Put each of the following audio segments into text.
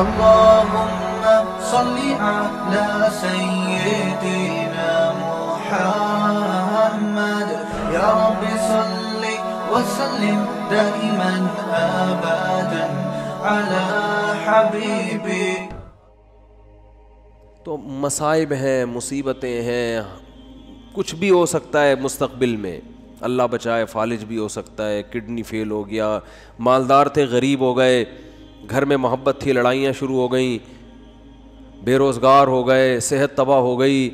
Allahumma salli ala sayyedina Muhammad Ya Rabbi salli wa sallim daiman abadan ala habibi। तो मसाइब हैं, मुसीबतें हैं, कुछ भी हो सकता है मुस्तकबिल में, अल्लाह बचाए। फालिज भी हो सकता है, किडनी फेल हो गया, मालदार थे गरीब हो गए, घर में मोहब्बत थी लड़ाइयाँ शुरू हो गई, बेरोज़गार हो गए, सेहत तबाह हो गई,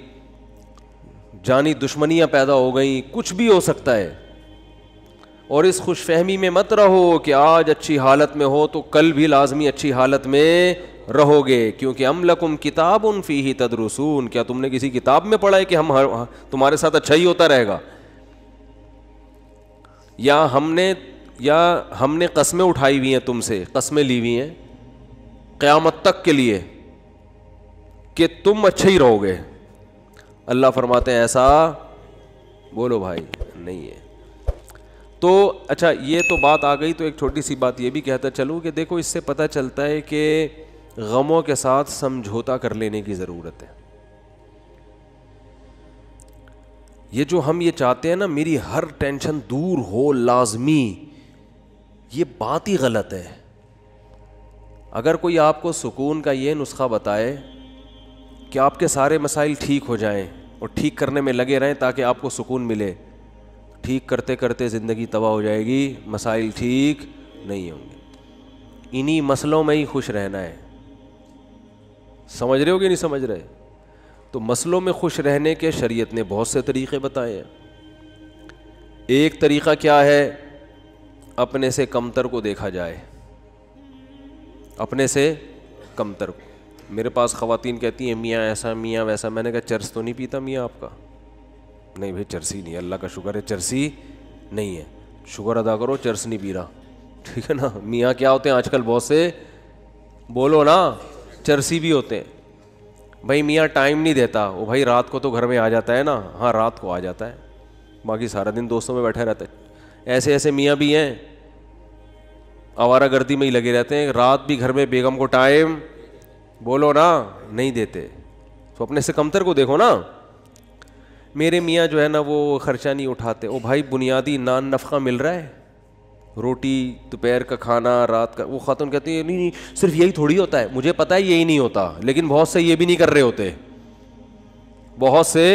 जानी दुश्मनियाँ पैदा हो गई, कुछ भी हो सकता है। और इस खुशफहमी में मत रहो कि आज अच्छी हालत में हो तो कल भी लाजमी अच्छी हालत में रहोगे, क्योंकि अम लकुम किताबुन फीही तदरुसून। क्या तुमने किसी किताब में पढ़ा है कि हम तुम्हारे साथ अच्छा ही होता रहेगा? या हमने कस्में उठाई हुई हैं, तुमसे कस्में ली हुई हैं क़यामत तक के लिए कि तुम अच्छे ही रहोगे। अल्लाह फरमाते हैं ऐसा बोलो भाई नहीं है। तो अच्छा, ये तो बात आ गई। तो एक छोटी सी बात ये भी कहता चलूँ कि देखो, इससे पता चलता है कि गमों के साथ समझौता कर लेने की ज़रूरत है। ये जो हम ये चाहते हैं ना, मेरी हर टेंशन दूर हो लाजमी, ये बात ही गलत है। अगर कोई आपको सुकून का ये नुस्खा बताए कि आपके सारे मसाइल ठीक हो जाएं और ठीक करने में लगे रहें ताकि आपको सुकून मिले, ठीक करते करते ज़िंदगी तबाह हो जाएगी, मसाइल ठीक नहीं होंगे। इन्हीं मसलों में ही खुश रहना है। समझ रहे हो कि नहीं समझ रहे? तो मसलों में खुश रहने के शरीयत ने बहुत से तरीक़े बताए हैं। एक तरीक़ा क्या है? अपने से कमतर को देखा जाए, अपने से कमतर को। मेरे पास ख़वातीन कहती हैं मियाँ ऐसा मियाँ वैसा। मैंने कहा चर्स तो नहीं पीता मियाँ आपका? नहीं भाई चर्स ही नहीं, अल्लाह का शुक्र है चर्स ही नहीं है। शुक्र अदा करो चर्स नहीं पी रहा, ठीक है ना। मियाँ क्या होते हैं आजकल बहुत से, बोलो ना, चर्सी भी होते हैं। भाई मियाँ टाइम नहीं देता, वो भाई रात को तो घर में आ जाता है ना। हाँ रात को आ जाता है, बाकी सारा दिन दोस्तों में बैठा रहता है। ऐसे ऐसे मियाँ भी हैं, आवारा गर्दी में ही लगे रहते हैं, रात भी घर में बेगम को टाइम, बोलो ना, नहीं देते। तो अपने से कमतर को देखो ना। मेरे मियाँ जो है ना वो ख़र्चा नहीं उठाते। ओ भाई बुनियादी नान नफ़का मिल रहा है, रोटी, दोपहर का खाना, रात का। वो खातून कहती है नहीं नहीं सिर्फ यही थोड़ी होता है, मुझे पता है यही नहीं होता, लेकिन बहुत से ये भी नहीं कर रहे होते, बहुत से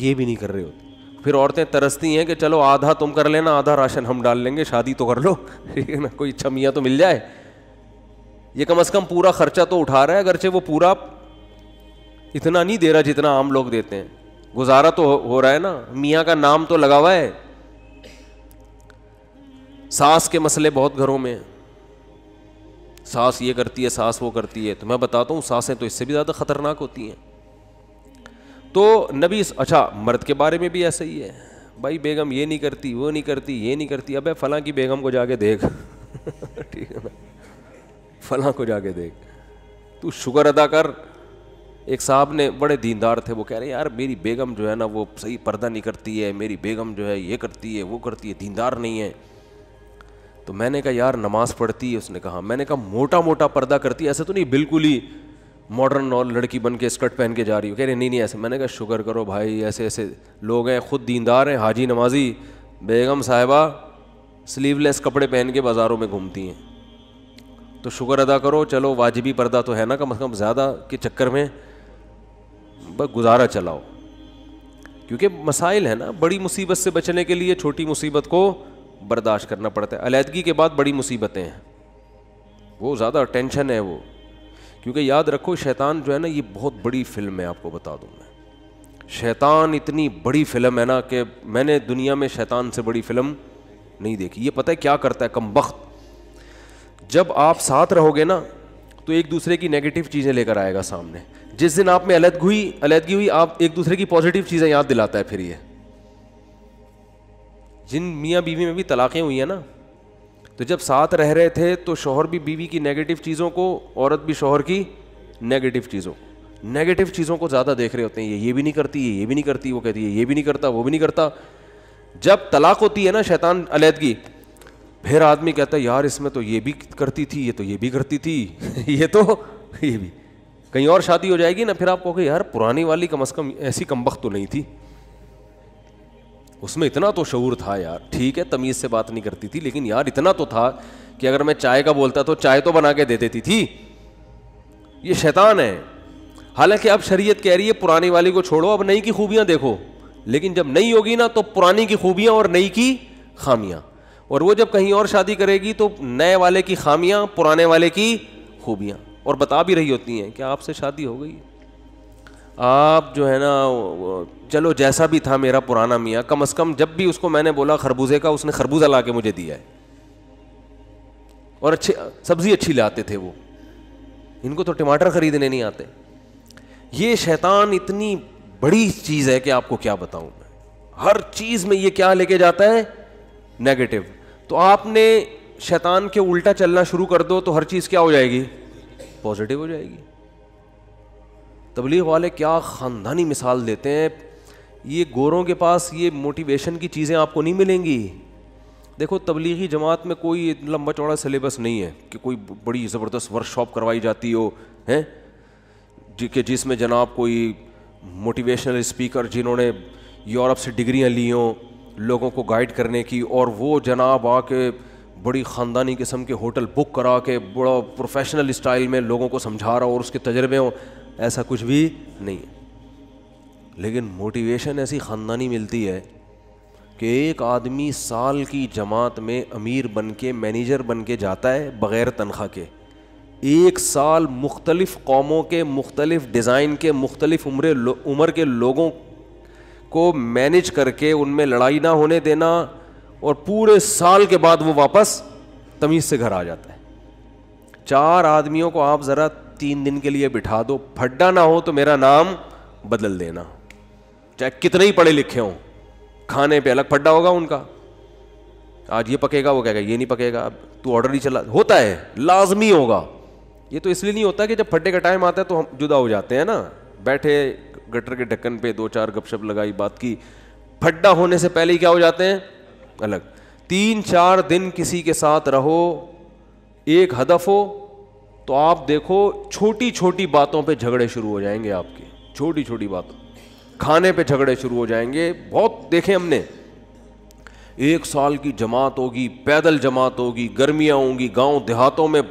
ये भी नहीं कर रहे होते। फिर औरतें तरसती हैं कि चलो आधा तुम कर लेना, आधा राशन हम डाल लेंगे, शादी तो कर लो, ठीक है ना, कोई अच्छा मियाँ तो मिल जाए। ये कम से कम पूरा खर्चा तो उठा रहा है, अगरचे वो पूरा इतना नहीं दे रहा जितना आम लोग देते हैं, गुजारा तो हो रहा है ना, मियाँ का नाम तो लगा हुआ है। सास के मसले बहुत घरों में, सास ये करती है सास वो करती है। तो मैं बताता हूँ सासें तो इससे भी ज़्यादा ख़तरनाक होती हैं। तो नबी, अच्छा मर्द के बारे में भी ऐसा ही है, भाई बेगम ये नहीं करती वो नहीं करती ये नहीं करती, अबे फलां की बेगम को जाके देख ठीक है ना, फलां को जाके देख, तू शुक्र अदा कर। एक साहब ने, बड़े दीनदार थे, वो कह रहे यार मेरी बेगम जो है ना वो सही पर्दा नहीं करती है, मेरी बेगम जो है ये करती है वो करती है, दीनदार नहीं है। तो मैंने कहा यार नमाज पढ़ती है? उसने कहा। मैंने कहा मोटा मोटा पर्दा करती है, ऐसा तो नहीं बिल्कुल ही मॉडर्न और लड़की बन के स्कर्ट पहन के जा रही हो? कह रहे नहीं नहीं ऐसे। मैंने कहा शुक्र करो भाई, ऐसे ऐसे लोग हैं, खुद दीनदार हैं, हाजी नमाजी। बेगम साहिबा स्लीवलेस कपड़े पहन के बाज़ारों में घूमती हैं। तो शुक्र अदा करो, चलो वाजिबी पर्दा तो है ना, कम से कम ज़्यादा के चक्कर में बस गुजारा चलाओ, क्योंकि मसाइल है ना। बड़ी मुसीबत से बचने के लिए छोटी मुसीबत को बर्दाश्त करना पड़ता है। अलैदगी के बाद बड़ी मुसीबतें हैं, वो ज़्यादा टेंशन है वो, क्योंकि याद रखो शैतान जो है ना ये बहुत बड़ी फिल्म है, आपको बता दूँ मैं। शैतान इतनी बड़ी फिल्म है ना कि मैंने दुनिया में शैतान से बड़ी फिल्म नहीं देखी। ये पता है क्या करता है कमबख्त, जब आप साथ रहोगे ना तो एक दूसरे की नेगेटिव चीज़ें लेकर आएगा सामने। जिस दिन आप में अलैदगी हुई आप एक दूसरे की पॉजिटिव चीज़ें याद दिलाता है। फिर ये जिन मियाँ बीवी में भी तलाक़ें हुई हैं ना, तो जब साथ रह रहे थे तो शौहर भी बीवी की नेगेटिव चीज़ों को, औरत भी शौहर की नेगेटिव चीज़ों को ज़्यादा देख रहे होते हैं। ये भी नहीं करती, ये भी नहीं करती, वो कहती है ये भी नहीं करता वो भी नहीं करता। जब तलाक होती है ना शैतान अलैदगी, फिर आदमी कहता है यार इसमें तो ये भी करती थी, ये तो ये भी करती थी, ये तो ये भी, कहीं और शादी हो जाएगी ना, फिर आप कहोगे यार पुरानी वाली कम से कम ऐसी कमबख्त तो नहीं थी, उसमें इतना तो शऊर था यार, ठीक है तमीज़ से बात नहीं करती थी लेकिन यार इतना तो था कि अगर मैं चाय का बोलता तो चाय तो बना के दे देती थी। ये शैतान है। हालांकि अब शरीयत कह रही है पुरानी वाली को छोड़ो, अब नई की खूबियाँ देखो, लेकिन जब नई होगी ना तो पुरानी की खूबियाँ और नई की खामियाँ, और वो जब कहीं और शादी करेगी तो नए वाले की खामियाँ पुराने वाले की खूबियाँ, और बता भी रही होती हैं कि आपसे शादी हो गई, आप जो है ना चलो जैसा भी था मेरा पुराना मियाँ, कम से कम जब भी उसको मैंने बोला खरबूजे का, उसने खरबूजा ला के मुझे दिया है, और अच्छी सब्ज़ी अच्छी लाते थे वो, इनको तो टमाटर खरीदने नहीं आते। ये शैतान इतनी बड़ी चीज़ है कि आपको क्या बताऊँ मैं, हर चीज़ में ये क्या लेके जाता है, नेगेटिव। तो आपने शैतान के उल्टा चलना शुरू कर दो तो हर चीज़ क्या हो जाएगी, पॉजिटिव हो जाएगी। तबलीग वाले क्या ख़ानदानी मिसाल देते हैं, ये गोरों के पास ये मोटिवेशन की चीज़ें आपको नहीं मिलेंगी। देखो तबलीगी जमात में कोई लंबा चौड़ा सिलेबस नहीं है कि कोई बड़ी ज़बरदस्त वर्कशॉप करवाई जाती हो, हैं जी, कि जिसमें जनाब कोई मोटिवेशनल स्पीकर जिन्होंने यूरोप से डिग्रियां ली हों लोगों को गाइड करने की, और वो जनाब आके बड़ी ख़ानदानी किस्म के होटल बुक करा के बड़ा प्रोफेशनल स्टाइल में लोगों को समझा रहा हो और उसके तजर्बे हों, ऐसा कुछ भी नहीं है। लेकिन मोटिवेशन ऐसी ख़ानदानी मिलती है कि एक आदमी साल की जमात में अमीर बन के मैनेजर बन के जाता है बग़ैर तनख्वाह के। एक साल मुख्तलिफ़ कौमों के, मुख्तलिफ़ डिज़ाइन के, मुख्तलिफ़ उम्र के लोगों को मैनेज करके उनमें लड़ाई ना होने देना, और पूरे साल के बाद वो वापस तमीज़ से घर आ जाता है। 4 आदमियों को आप ज़रा 3 दिन के लिए बिठा दो, फड्डा ना हो तो मेरा नाम बदल देना, चाहे कितने ही पढ़े लिखे हों, खाने पे अलग फड्डा होगा उनका, आज ये पकेगा वो कहेगा ये नहीं पकेगा, तू ऑर्डर ही चला, होता है, लाजमी होगा। ये तो इसलिए नहीं होता कि जब फड्डे का टाइम आता है तो हम जुदा हो जाते हैं ना, बैठे गटर के ढक्कन पे 2-4 गपशप लगाई बात की, फड्डा होने से पहले ही क्या हो जाते हैं अलग। 3-4 दिन किसी के साथ रहो, एक हदफ हो, तो आप देखो छोटी छोटी बातों पे झगड़े शुरू हो जाएंगे आपके, छोटी छोटी बातों, खाने पे झगड़े शुरू हो जाएंगे। बहुत देखे हमने, 1 साल की जमात होगी, पैदल जमात होगी, गर्मियाँ होंगी, गांव देहातों में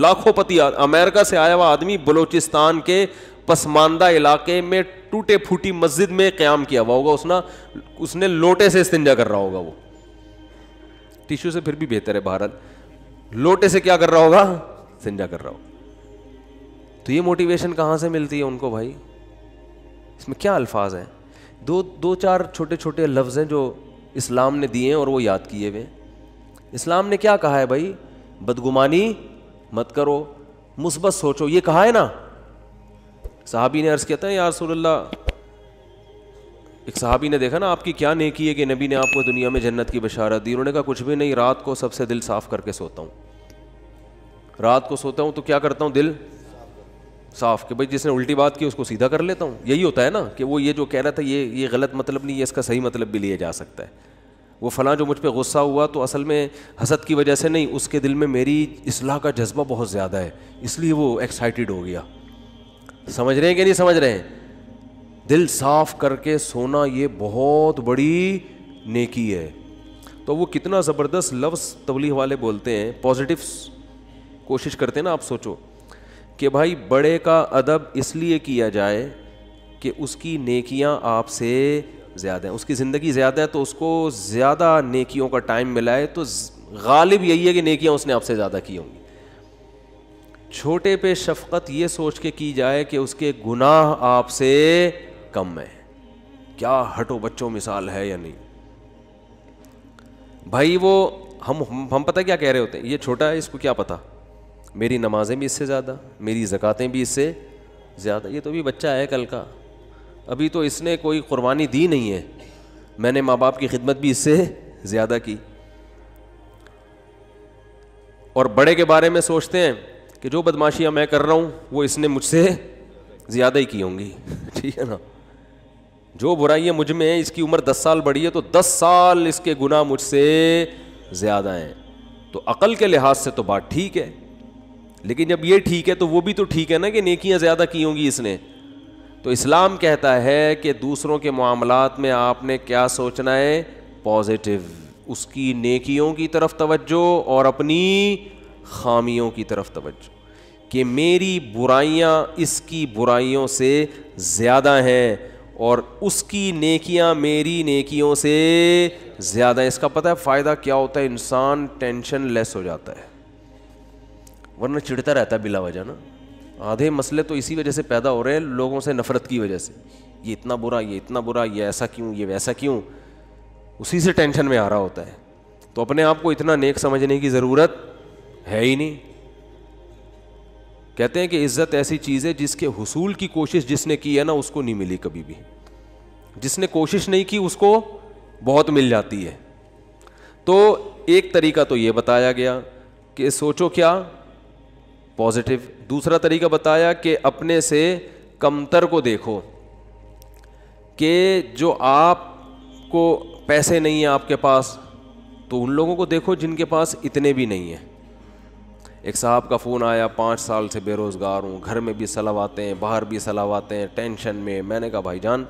लाखों पति, अमेरिका से आया हुआ आदमी बलूचिस्तान के पसमानदा इलाके में टूटे फूटी मस्जिद में क़याम किया हुआ होगा, उसने लोटे से इस्तिंजा कर रहा होगा, वो टिश्यू से फिर भी बेहतर है बहरहाल, लोटे से क्या कर रहा होगा, इस्तिंजा कर रहा होगा। तो ये मोटिवेशन कहाँ से मिलती है उनको भाई, इसमें क्या अल्फाज हैं। 2-4 छोटे छोटे लफ्ज़ हैं जो इस्लाम ने दिए हैं और वो याद किए हुए। इस्लाम ने क्या कहा है भाई, बदगुमानी मत करो, मुस्बत सोचो, ये कहा है ना। सहाबी ने अर्ज़ किया था या रसूलल्लाह, एक सहाबी ने देखा ना आपकी क्या नेकी है कि नबी ने आपको दुनिया में जन्नत की बशारत दी। उन्होंने कहा कुछ भी नहीं, रात को सबसे दिल साफ़ करके सोता हूँ, रात को सोता हूँ तो क्या करता हूँ, दिल साफ़, कि भाई जिसने उल्टी बात की उसको सीधा कर लेता हूँ। यही होता है ना कि वो ये जो कह रहा था ये गलत मतलब नहीं है, इसका सही मतलब भी लिया जा सकता है। वो फ़लाँ जो मुझ पर गुस्सा हुआ तो असल में हसद की वजह से नहीं, उसके दिल में मेरी इस्लाह का जज्बा बहुत ज़्यादा है, इसलिए वो एक्साइटेड हो गया। समझ रहे हैं कि नहीं समझ रहे हैं। दिल साफ़ करके सोना ये बहुत बड़ी नेकी है। तो वो कितना ज़बरदस्त लफ्ज़ तबलीग वाले बोलते हैं, पॉजिटिव कोशिश करते हैं ना। आप सोचो कि भाई बड़े का अदब इसलिए किया जाए कि उसकी नेकियां आपसे ज़्यादा है, उसकी ज़िंदगी ज़्यादा है, तो उसको ज़्यादा नेकियों का टाइम मिला है, तो गालिब यही है कि नेकियां उसने आपसे ज़्यादा की होंगी। छोटे पे शफ़क़त ये सोच के की जाए कि उसके गुनाह आपसे कम है। क्या हटो बच्चों मिसाल है या नहीं भाई। वो हम पता क्या कह रहे होते हैं, ये छोटा है इसको क्या पता, मेरी नमाज़ें भी इससे ज़्यादा, मेरी ज़कातें भी इससे ज़्यादा, ये तो भी बच्चा है कल का, अभी तो इसने कोई क़ुरबानी दी नहीं है, मैंने माँ बाप की खिदमत भी इससे ज़्यादा की। और बड़े के बारे में सोचते हैं कि जो बदमाशियाँ मैं कर रहा हूँ वो इसने मुझसे ज़्यादा ही की होंगी, ठीक है ना। जो बुराइयाँ मुझ में है, इसकी उम्र 10 साल बड़ी है तो 10 साल इसके गुनाह मुझसे ज़्यादा हैं। तो अकल के लिहाज से तो बात ठीक है, लेकिन जब ये ठीक है तो वो भी तो ठीक है ना कि नेकियां ज़्यादा की होंगी इसने। तो इस्लाम कहता है कि दूसरों के मामलात में आपने क्या सोचना है, पॉजिटिव, उसकी नेकियों की तरफ तवज्जो और अपनी खामियों की तरफ तवज्जो, कि मेरी बुराइयां इसकी बुराइयों से ज़्यादा हैं और उसकी नेकियां मेरी नेकियों से ज़्यादा। इसका पता है फ़ायदा क्या होता है, इंसान टेंशन लेस हो जाता है, वरना चिढ़ता रहता है बिला वजह ना। आधे मसले तो इसी वजह से पैदा हो रहे हैं, लोगों से नफ़रत की वजह से, ये इतना बुरा, ये इतना बुरा, ये ऐसा क्यों, ये वैसा क्यों, उसी से टेंशन में आ रहा होता है। तो अपने आप को इतना नेक समझने की ज़रूरत है ही नहीं। कहते हैं कि इज़्ज़त ऐसी चीज़ है जिसके हुसूल की कोशिश जिसने की है ना उसको नहीं मिली कभी भी, जिसने कोशिश नहीं की उसको बहुत मिल जाती है। तो एक तरीका तो ये बताया गया कि सोचो क्या पॉजिटिव, दूसरा तरीका बताया कि अपने से कमतर को देखो कि जो आप को पैसे नहीं है आपके पास, तो उन लोगों को देखो जिनके पास इतने भी नहीं है। एक साहब का फ़ोन आया, 5 साल से बेरोज़गार हूँ, घर में भी सलावाते हैं बाहर भी सलावाते हैं, टेंशन में। मैंने कहा भाईजान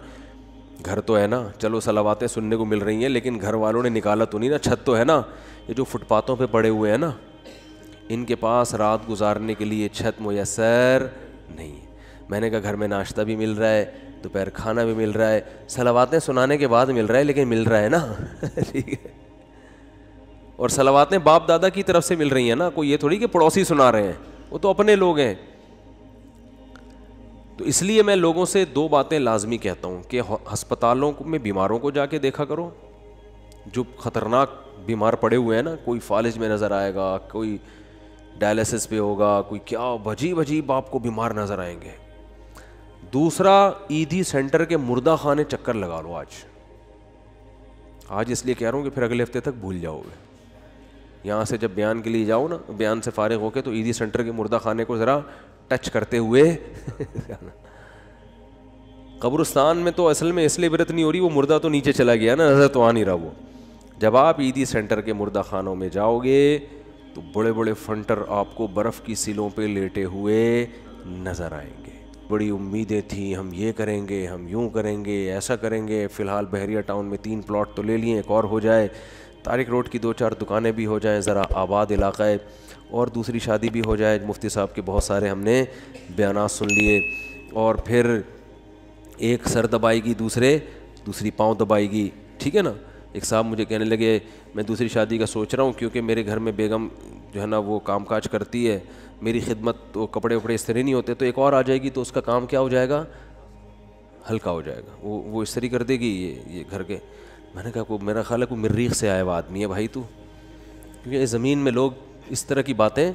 घर तो है ना, चलो सलावातें सुनने को मिल रही हैं, लेकिन घर वालों ने निकाला तो नहीं ना, छत तो है ना। ये जो फुटपाथों पे पड़े हुए हैं ना, इनके पास रात गुजारने के लिए छत मुयसर नहीं है। मैंने कहा घर में नाश्ता भी मिल रहा है, दोपहर खाना भी मिल रहा है, सलावातें सुनाने के बाद मिल रहा है, लेकिन मिल रहा है ना ठीक है। और सलावातें बाप दादा की तरफ से मिल रही हैं ना, कोई ये थोड़ी कि पड़ोसी सुना रहे हैं, वो तो अपने लोग हैं। तो इसलिए मैं लोगों से 2 बातें लाजमी कहता हूँ कि हस्पतालों में बीमारों को जाके देखा करो, जो ख़तरनाक बीमार पड़े हुए हैं ना, कोई फालिज में नज़र आएगा, कोई डायलिसिस पे होगा, कोई क्या अजीब अजीब आपको बीमार नज़र आएंगे। दूसरा, ईदी सेंटर के मुर्दा खाने चक्कर लगा लो आज आज, इसलिए कह रहा हूँ कि फिर अगले हफ्ते तक भूल जाओगे। यहाँ से जब बयान के लिए जाओ ना, बयान से फारिग होके तो ईदी सेंटर के मुर्दा खाने को ज़रा टच करते हुए कब्रिस्तान में तो असल में इसलिए इबरत नहीं हो रही, वो मुर्दा तो नीचे चला गया ना, नज़र तो आ नहीं रहा वो। जब आप ईदी सेंटर के मुर्दा खानों में जाओगे तो बड़े बड़े फंटर आपको बर्फ़ की सिलों पे लेटे हुए नज़र आएंगे। बड़ी उम्मीदें थी, हम ये करेंगे, हम यूँ करेंगे, ऐसा करेंगे, फ़िलहाल बहरिया टाउन में 3 प्लॉट तो ले लिए, एक और हो जाए, तारिक रोड की 2-4 दुकानें भी हो जाएं, ज़रा आबाद इलाक़ा है, और दूसरी शादी भी हो जाए। मुफ्ती साहब के बहुत सारे हमने बयान सुन लिए, और फिर एक सर दबाएगी दूसरी पाँव दबाएगी, ठीक है ना। एक साहब मुझे कहने लगे मैं दूसरी शादी का सोच रहा हूँ, क्योंकि मेरे घर में बेगम जो है ना वो कामकाज करती है, मेरी खिदमत तो कपड़े वपड़े इस्त्री नहीं होते, तो एक और आ जाएगी तो उसका काम क्या हो जाएगा, हल्का हो जाएगा, वो इस्त्री कर देगी ये घर के। मैंने कहा को मेरा ख्याल है कोई मरीख से आया हुआ आदमी है भाई तू, क्योंकि ज़मीन में लोग इस तरह की बातें,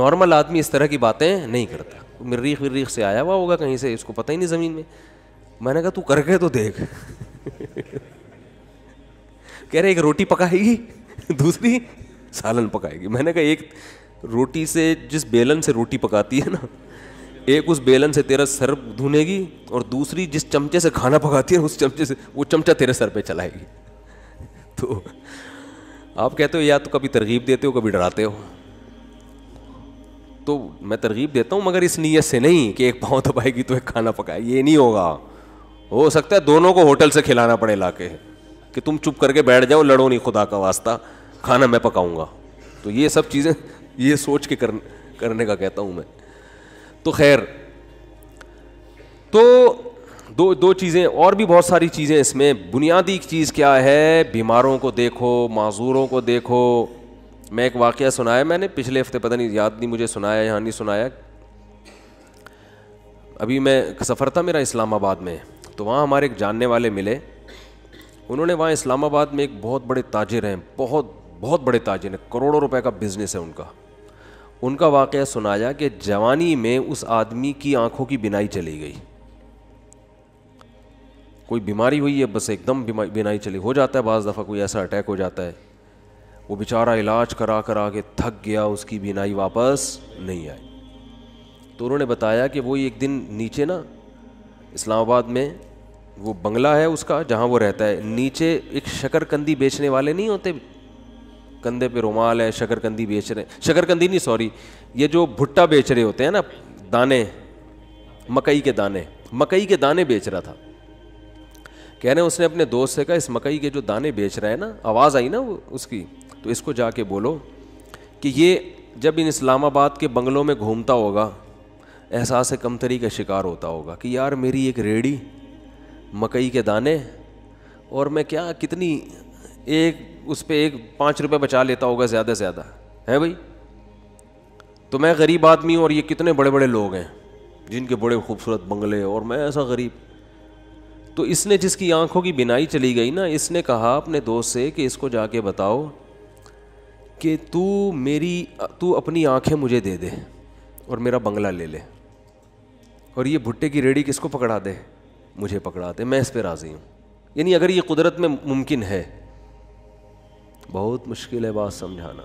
नॉर्मल आदमी इस तरह की बातें नहीं करता, मरीख वरीख से आया हुआ होगा कहीं से, इसको पता ही नहीं ज़मीन में। मैंने कहा तू करके तो देख कह रहे एक रोटी पकाएगी दूसरी सालन पकाएगी। मैंने कहा एक रोटी से, जिस बेलन से रोटी पकाती है ना, एक उस बेलन से तेरा सर धुनेगी, और दूसरी जिस चमचे से खाना पकाती है उस चमचे से, वो चमचा तेरे सर पे चलाएगी। तो आप कहते हो या तो कभी तरगीब देते हो कभी डराते हो। तो मैं तरगीब देता हूँ मगर इस नीयत से नहीं कि एक पाँव दबाएगी तो एक खाना पकाए, ये नहीं होगा। हो सकता है दोनों को होटल से खिलाना पड़े लाके कि तुम चुप करके बैठ जाओ, लड़ो नहीं, खुदा का वास्ता, खाना मैं पकाऊँगा। तो ये सब चीज़ें ये सोच के करने का कहता हूँ मैं। तो खैर, तो दो चीज़ें, और भी बहुत सारी चीज़ें इसमें। बुनियादी चीज़ क्या है, बीमारों को देखो, माजूरों को देखो। मैं एक वाक़या सुनाया मैंने पिछले हफ्ते, पता नहीं याद नहीं मुझे सुनाया यहाँ नहीं सुनाया। अभी मैं सफ़र था मेरा इस्लामाबाद में, तो वहाँ हमारे एक जानने वाले मिले, उन्होंने वहाँ इस्लामाबाद में एक बहुत बड़े ताजिर हैं, बहुत बड़े ताजिर हैं, करोड़ों रुपए का बिज़नेस है उनका। उनका वाक़या सुनाया कि जवानी में उस आदमी की आंखों की बिनाई चली गई, कोई बीमारी हुई है, बस एकदम बिनाई चली, हो जाता है बाज़ दफ़ा कोई ऐसा अटैक हो जाता है। वो बेचारा इलाज करा करा के थक गया, उसकी बिनाई वापस नहीं आई। तो उन्होंने बताया कि वो एक दिन नीचे ना इस्लामाबाद में वो बंगला है उसका जहाँ वो रहता है, नीचे एक शकरकंदी बेचने वाले नहीं होते कंधे पे रुमाल है, शकरकंदी बेच रहे हैं, शकरकंदी नहीं सॉरी, ये जो भुट्टा बेच रहे होते हैं ना, दाने, मकई के दाने, मकई के दाने बेच रहा था। कह रहे उसने अपने दोस्त से कहा इस मकई के जो दाने बेच रहा है ना, आवाज़ आई ना उसकी, तो इसको जाके बोलो कि ये जब इन इस्लामाबाद के बंगलों में घूमता होगा एहसास कमतरी का शिकार होता होगा कि यार मेरी एक रेड़ी, मकई के दाने और मैं क्या कितनी एक उस पर एक 5 रुपये बचा लेता होगा ज़्यादा से ज़्यादा, है भाई। तो मैं गरीब आदमी और ये कितने बड़े बड़े लोग हैं जिनके बड़े खूबसूरत बंगले और मैं ऐसा गरीब। तो इसने जिसकी आंखों की बिनाई चली गई ना, इसने कहा अपने दोस्त से कि इसको जाके बताओ कि तू अपनी आंखें मुझे दे दे और मेरा बंगला ले ले और ये भुट्टे की रेड़ी किसको पकड़ा दे, मुझे पकड़ा दे, मैं इस पर राज़ी हूँ। यानी अगर ये कुदरत में मुमकिन है, बहुत मुश्किल है बात समझाना।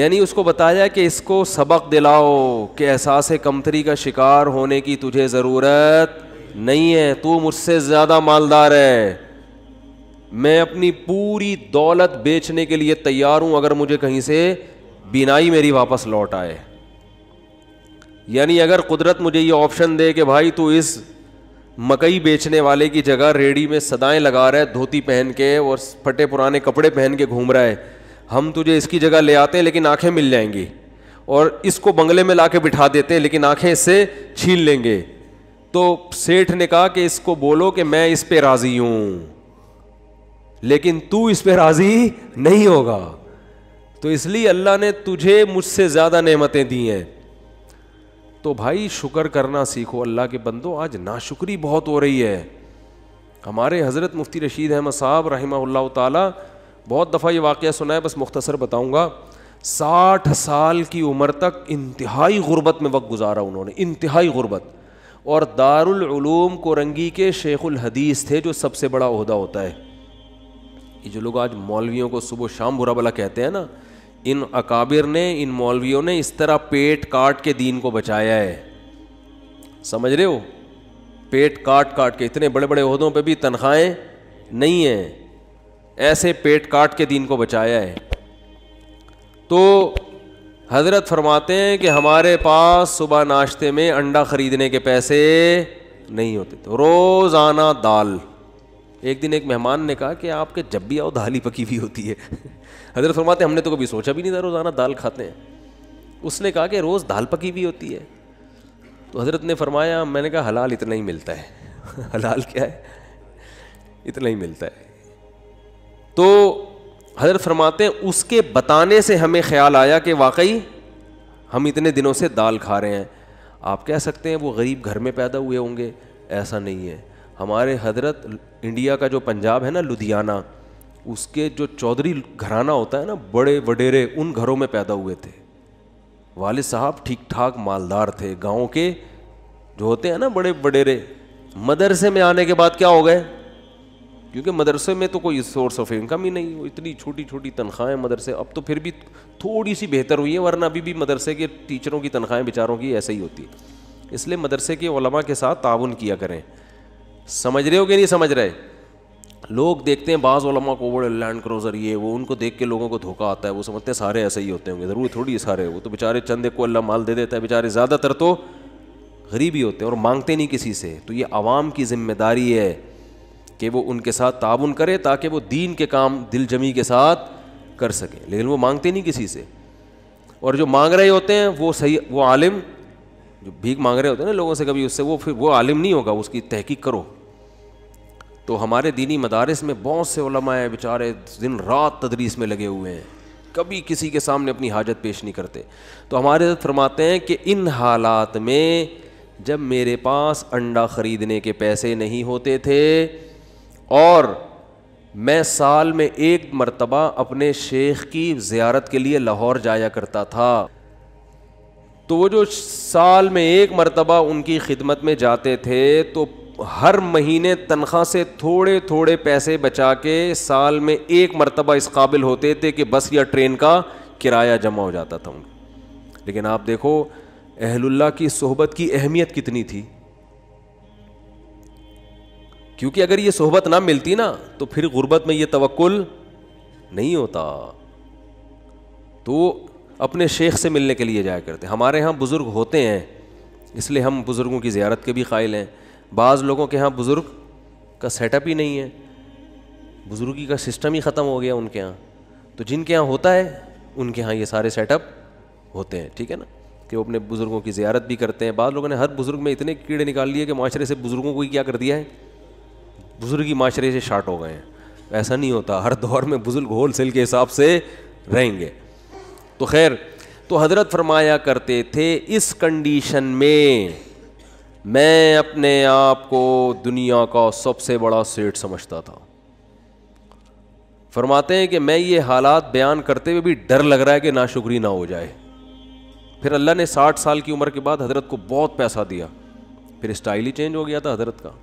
यानी उसको बताया कि इसको सबक दिलाओ कि एहसास कमतरी का शिकार होने की तुझे ज़रूरत नहीं है, तू मुझसे ज़्यादा मालदार है, मैं अपनी पूरी दौलत बेचने के लिए तैयार हूं अगर मुझे कहीं से बिनाई मेरी वापस लौट आए। यानी अगर कुदरत मुझे ये ऑप्शन दे कि भाई तू इस मकई बेचने वाले की जगह रेडी में सदाएं लगा रहा है, धोती पहन के और फटे पुराने कपड़े पहन के घूम रहा है, हम तुझे इसकी जगह ले आते हैं लेकिन आंखें मिल जाएंगी और इसको बंगले में लाके बिठा देते हैं लेकिन आंखें इससे छीन लेंगे। तो सेठ ने कहा कि इसको बोलो कि मैं इस पे राजी हूं लेकिन तू इस पे राजी नहीं होगा, तो इसलिए अल्लाह ने तुझे मुझसे ज़्यादा नेमतें दी हैं। तो भाई शुक्र करना सीखो अल्लाह के बंदो, आज नाशुक्री बहुत हो रही है। हमारे हज़रत मुफ्ती रशीद अहमद साहब रहिमहुल्लाह ताला, बहुत दफ़ा ये वाक़या सुना है, बस मुख्तसर बताऊँगा। 60 साल की उम्र तक इंतहाई गुरबत में वक्त गुजारा उन्होंने, इंतहाई गुरबत, और दारुल उलूम कोरंगी के शेखुल हदीस थे जो सबसे बड़ा ओहदा होता है। ये जो लोग आज मौलवियों को सुबह शाम बुरा भला कहते हैं ना, इन अकाबिर ने, इन मौलवियों ने इस तरह पेट काट के दीन को बचाया है, समझ रहे हो, पेट काट काट के। इतने बड़े बड़े ओहदों पे भी तनख्वाहें नहीं हैं, ऐसे पेट काट के दीन को बचाया है। तो हजरत फरमाते हैं कि हमारे पास सुबह नाश्ते में अंडा खरीदने के पैसे नहीं होते, तो रोज़ाना दाल। एक दिन एक मेहमान ने कहा कि आपके जब भी आओ दाल ही पकी हुई होती है। हजरत फरमाते हमने तो कभी सोचा भी नहीं था रोज़ाना दाल खाते हैं। उसने कहा कि रोज़ दाल पकी हुई होती है, तो हजरत ने फरमाया, मैंने कहा हलाल इतना ही मिलता है। हलाल क्या है, इतना ही मिलता है। तो हजरत फरमाते हैं उसके बताने से हमें ख्याल आया कि वाकई हम इतने दिनों से दाल खा रहे हैं। आप कह सकते हैं वो गरीब घर में पैदा हुए होंगे, ऐसा नहीं है। हमारे हजरत इंडिया का जो पंजाब है ना, लुधियाना, उसके जो चौधरी घराना होता है ना, बड़े वडेरे, उन घरों में पैदा हुए थे। वालिद साहब ठीक ठाक मालदार थे, गांव के जो होते हैं ना बड़े वडेरे। मदरसे में आने के बाद क्या हो गए, क्योंकि मदरसे में तो कोई सोर्स ऑफ इनकम ही नहीं, वो इतनी छोटी छोटी तनख्वाहें मदरसे। अब तो फिर भी थोड़ी सी बेहतर हुई है, वरना अभी भी मदरसे के टीचरों की तनख्वाहें बेचारों की ऐसे ही होती है। इसलिए मदरसे के उलमा के साथ ताउन किया करें, समझ रहे हो कि नहीं समझ रहे। लोग देखते हैं बाज़ उलमा को बड़े लैंड क्रूज़र ये वो, उनको देख के लोगों को धोखा आता है, वो समझते हैं सारे ऐसे ही होते होंगे। ज़रूर थोड़ी सारे, वो तो बेचारे चंद को अल्लाह माल दे देता है, बेचारे ज़्यादातर तो गरीब ही होते हैं और मांगते नहीं किसी से। तो ये आवाम की जिम्मेदारी है कि वो उनके साथ ताउन करे ताकि वो दीन के काम दिल जमी के साथ कर सकें, लेकिन वो मांगते नहीं किसी से। और जो मांग रहे होते हैं वो सही, वो आलिम जो भीख मांग रहे होते हैं ना लोगों से कभी, उससे वो फिर वो आलिम नहीं होगा, उसकी तहकीक करो। तो हमारे दीनी मदारिस में बहुत से उलमा हैं, बेचारे दिन रात तदरीस में लगे हुए हैं, कभी किसी के सामने अपनी हाजत पेश नहीं करते। तो हमारे फरमाते हैं कि इन हालात में जब मेरे पास अंडा ख़रीदने के पैसे नहीं होते थे और मैं साल में एक मरतबा अपने शेख की ज़ियारत के लिए लाहौर जाया करता था, तो वो जो साल में एक मरतबा उनकी खिदमत में जाते थे, तो हर महीने तनख्वाह से थोड़े थोड़े पैसे बचा के साल में एक मरतबा इस काबिल होते थे कि बस या ट्रेन का किराया जमा हो जाता था उन्हें। लेकिन आप देखो अहलुल्लाह की सोहबत की अहमियत कितनी थी, क्योंकि अगर ये सोहबत ना मिलती ना तो फिर गुर्बत में ये तवक्कुल नहीं होता, तो अपने शेख से मिलने के लिए जाया करते। हमारे यहाँ बुज़ुर्ग होते हैं, इसलिए हम बुज़ुर्गों की ज़ियारत के भी कायल हैं। बाज़ लोगों के यहाँ बुज़ुर्ग का सेटअप ही नहीं है, बुज़ुर्गी का सिस्टम ही ख़त्म हो गया उनके यहाँ। तो जिनके यहाँ होता है उनके यहाँ ये सारे सेटअप होते हैं, ठीक है ना, कि वो अपने बुज़ुर्गों की ज़ियारत भी करते हैं। बाद लोगों ने हर बुज़ुर्ग में इतने कीड़े निकाल लिए कि माशरे से बुज़ुर्गों को ही क्या कर दिया है, बुज़ुर्गी माशरे से शार्ट हो गए हैं। ऐसा नहीं होता, हर दौर में बुज़ुर्ग होल सेल के हिसाब से रहेंगे। तो खैर, तो हज़रत फरमाया करते थे, इस कंडीशन में मैं अपने आप को दुनिया का सबसे बड़ा सेठ समझता था। फरमाते हैं कि मैं ये हालात बयान करते हुए भी डर लग रहा है कि नाशुक्री ना हो जाए। फिर अल्लाह ने 60 साल की उम्र के बाद हज़रत को बहुत पैसा दिया, फिर स्टाइल ही चेंज हो गया था हज़रत का।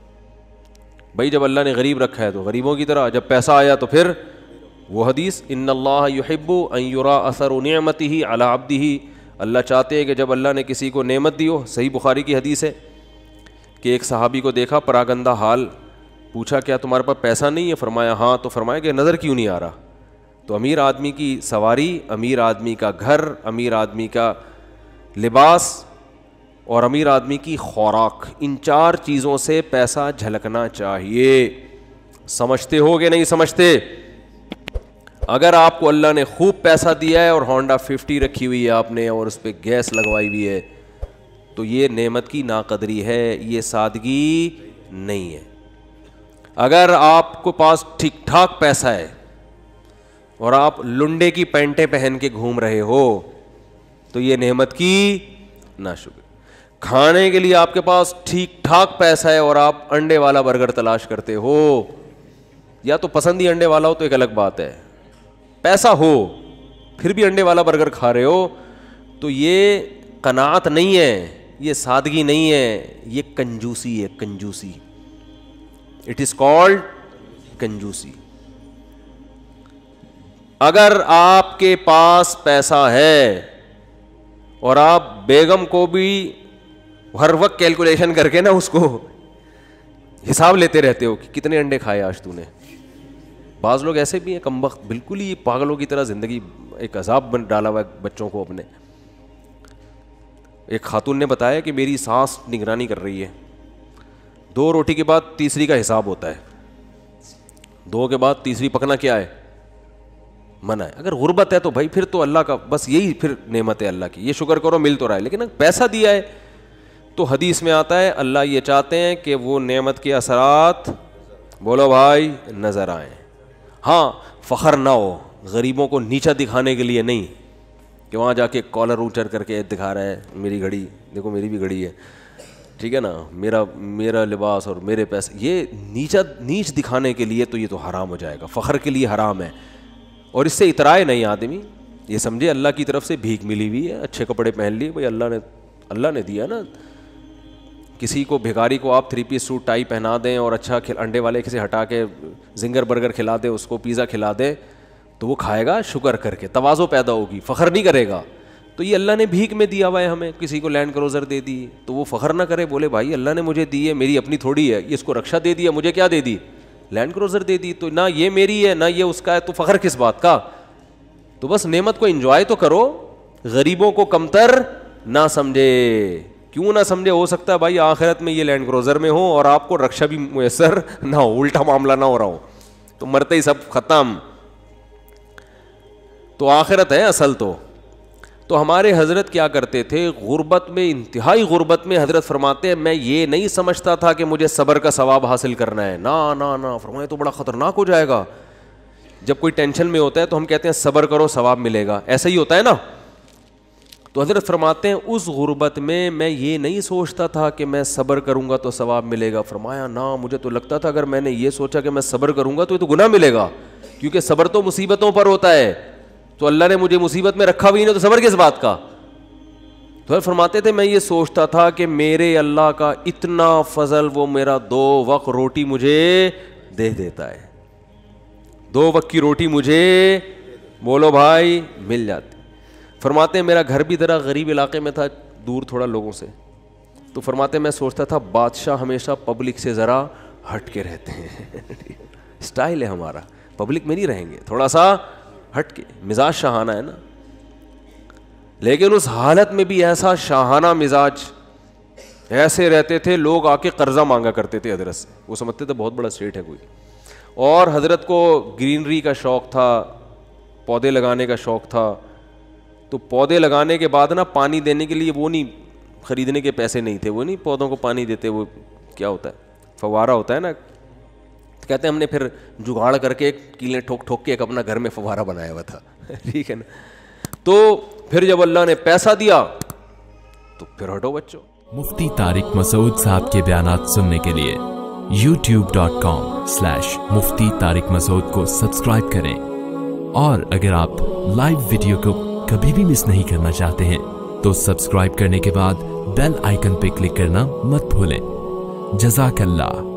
भाई जब अल्लाह ने गरीब रखा है तो गरीबों की तरह, जब पैसा आया तो फिर वो हदीस, इन्नल्लाह युहिब्बु अन युरा असरु नियमतिही अला अब्दिही, अल्लाह चाहते हैं कि जब अल्लाह ने किसी को नेमत दी हो, सही बुखारी की हदीस है कि एक सहाबी को देखा परागंदा हाल, पूछा क्या तुम्हारे पास पैसा नहीं है, फरमाया हाँ, तो फरमाया कि नज़र क्यों नहीं आ रहा। तो अमीर आदमी की सवारी, अमीर आदमी का घर, अमीर आदमी का लिबास और अमीर आदमी की खुराक, इन चार चीज़ों से पैसा झलकना चाहिए। समझते हो कि नहीं समझते? अगर आपको अल्लाह ने खूब पैसा दिया है और होंडा 50 रखी हुई है आपने और उस पर गैस लगवाई हुई है, तो ये नेमत की नाकदरी है, ये सादगी नहीं है। अगर आपको पास ठीक ठाक पैसा है और आप लुंडे की पैंटें पहन के घूम रहे हो, तो ये नेमत की नाशुक्र। खाने के लिए आपके पास ठीक ठाक पैसा है और आप अंडे वाला बर्गर तलाश करते हो, या तो पसंद ही अंडे वाला हो तो एक अलग बात है, पैसा हो फिर भी अंडे वाला बर्गर खा रहे हो, तो ये कनात नहीं है, ये सादगी नहीं है, ये कंजूसी है, कंजूसी। इट इज़ कॉल्ड कंजूसी। अगर आपके पास पैसा है और आप बेगम को भी हर वक्त कैलकुलेशन करके ना उसको हिसाब लेते रहते हो कि कितने अंडे खाए आज तूने। बाज़ लोग ऐसे भी हैं कमबख्त, बिल्कुल ही पागलों की तरह ज़िंदगी, एक अजाब बन डाला हुआ है बच्चों को अपने। एक खातून ने बताया कि मेरी सास निगरानी कर रही है, 2 रोटी के बाद तीसरी का हिसाब होता है, 2 के बाद तीसरी पकना क्या है, मना है। अगर गुर्बत है तो भाई फिर तो अल्लाह का बस यही फिर नेमत है अल्लाह की, ये शुक्र करो मिल तो रहा है। लेकिन अगर पैसा दिया है तो हदीस में आता है अल्लाह ये चाहते हैं कि वो नेमत के असरात, बोलो भाई, नज़र आए। हाँ, फ़ख्र ना हो, गरीबों को नीचा दिखाने के लिए नहीं कि वहाँ जाके कॉलर ऊंचा करके दिखा रहा है, मेरी घड़ी देखो, मेरी भी घड़ी है, ठीक है ना, मेरा लिबास और मेरे पैसे, ये नीच दिखाने के लिए, तो ये तो हराम हो जाएगा, फ़ख्र के लिए हराम है। और इससे इतराए नहीं आदमी, ये समझे अल्लाह की तरफ से भीख मिली हुई है, अच्छे कपड़े पहन लिए, भाई अल्लाह ने दिया ना। किसी को भिखारी को आप 3 पीस सूट टाई पहना दें और अच्छा अंडे वाले किसी हटा के जिंगर बर्गर खिला दें, उसको पिज़्ज़ा खिला दें, तो वो खाएगा शुक्र करके, तवाज़ो पैदा होगी, फ़ख्र नहीं करेगा। तो ये अल्लाह ने भीख में दिया हुआ है हमें। किसी को लैंड क्रूज़र दे दी तो वो फ़ख्र ना करे, बोले भाई अल्लाह ने मुझे दी है, मेरी अपनी थोड़ी है, इसको रक्षा दे दी है, मुझे क्या दे दी, लैंड क्रूज़र दे दी, तो ना ये मेरी है ना ये उसका है, तो फ़ख्र किस बात का। तो बस नेमत को एंजॉय तो करो, गरीबों को कमतर ना समझे, क्यों ना समझे, हो सकता है भाई आखिरत में ये लैंड क्रूज़र में हो और आपको रक्षा भी मुयसर ना हो, उल्टा मामला ना हो रहा हो, तो मरते ही सब ख़त्म। तो आखिरत है असल। तो हमारे हज़रत क्या करते थे, गुर्बत में, इंतहाई गुर्बत में हज़रत फरमाते हैं मैं ये नहीं समझता था कि मुझे सब्र का सवाब हासिल करना है, ना ना ना, फरमाए तो बड़ा ख़तरनाक हो जाएगा। जब कोई टेंशन में होता है तो हम कहते हैं सब्र करो सवाब मिलेगा, ऐसा ही होता है ना। तो हज़रत फरमाते हैं उस गुर्बत में मैं ये नहीं सोचता था कि मैं सब्र करूँगा तो सवाब मिलेगा। फरमाया ना, मुझे तो लगता था अगर मैंने ये सोचा कि मैं सब्र करूँगा तो ये तो गुनाह मिलेगा, क्योंकि सब्र तो मुसीबतों पर होता है, तो अल्लाह ने मुझे मुसीबत में रखा भी नहीं, तो सब्र किस बात का। तो फरमाते थे मैं ये सोचता था कि मेरे अल्लाह का इतना फजल, वो मेरा 2 वक्त रोटी मुझे दे देता है, 2 वक्त की रोटी मुझे, बोलो भाई, मिल जाती। फरमाते मेरा घर भी ज़रा गरीब इलाके में था, दूर थोड़ा लोगों से, तो फरमाते मैं सोचता था बादशाह हमेशा पब्लिक से ज़रा हट के रहते हैं स्टाइल है हमारा, पब्लिक में नहीं रहेंगे, थोड़ा सा हट के। मिजाज शाहाना है ना, लेकिन उस हालत में भी ऐसा शाहाना मिजाज, ऐसे रहते थे। लोग आके कर्जा मांगा करते थे हजरत से, वो समझते थे बहुत बड़ा सेठ है कोई। और हजरत को ग्रीनरी का शौक़ था, पौधे लगाने का शौक़ था। तो पौधे लगाने के बाद ना पानी देने के लिए वो नहीं, ख़रीदने के पैसे नहीं थे, वो नहीं पौधों को पानी देते, वो क्या होता है फवारा होता है ना। तो कहते हैं हमने फिर जुगाड़ करके कीलें ठोक ठोक के एक अपना घर में फवारा बनाया हुआ था ठीक है ना। तो फिर जब अल्लाह ने पैसा दिया तो फिर हटो बच्चों। मुफ्ती तारिक मसूद साहब के बयानात सुनने के लिए youtube.com/मुफ्ती तारिक मसूद को सब्सक्राइब करें। और अगर आप लाइव वीडियो को कभी भी मिस नहीं करना चाहते हैं तो सब्सक्राइब करने के बाद बेल आइकन पे क्लिक करना मत भूलें। जज़ाकल्लाह।